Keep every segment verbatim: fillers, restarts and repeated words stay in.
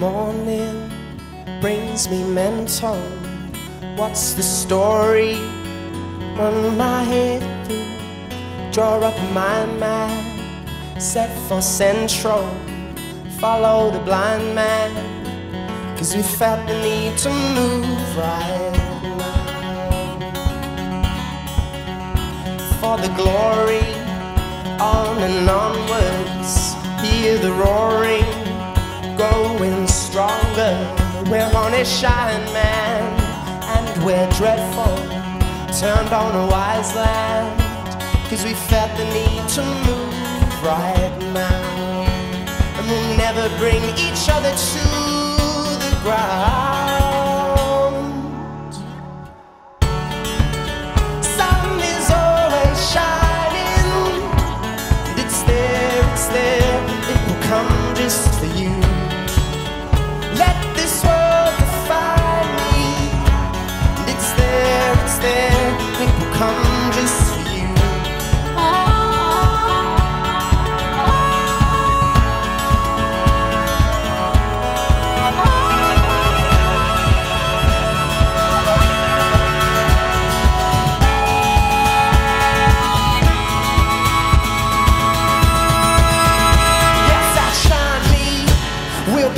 morning brings me mental. What's the story on my head? Draw up my map, set for central. Follow the blind man, 'cause we felt the need to move right now. For the glory, on and onwards. Hear the roaring, growing stronger. We're on a shine man, and we're dreadful. Turned on a wise land, 'cause we felt the need to move right now. And we'll never bring each other to the ground. Sun is always shining, and it's there, it's there, it will come just for you. Let this world define me, and it's there, it's there, it will come just for you.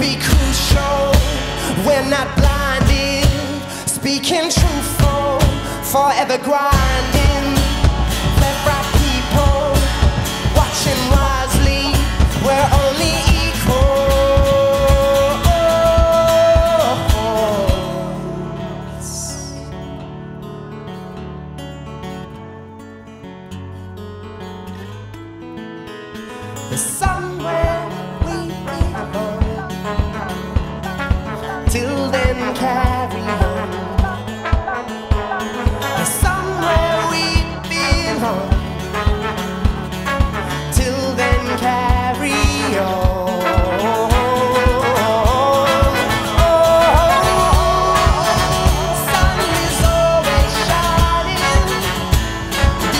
Be crucial, we're not blinded, speaking truthful, forever grinding. Left, right people, watching wisely, we're only equals. There's somewhere we belong. Till then, carry on. There's somewhere we belong. Till then, carry on. Oh, sun is always shining.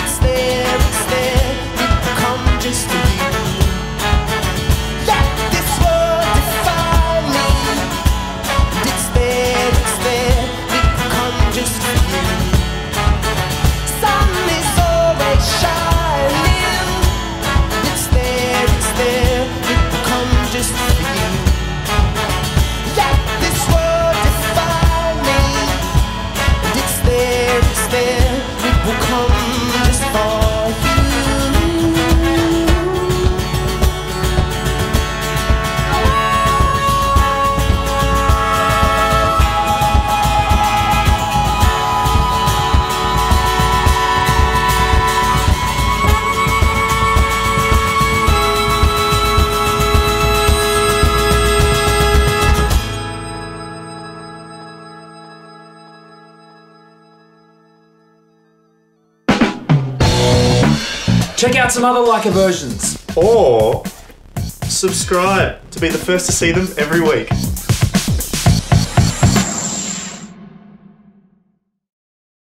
It's there, it's there. It will come just to you. Check out some other Like A Versions. Or subscribe to be the first to see them every week.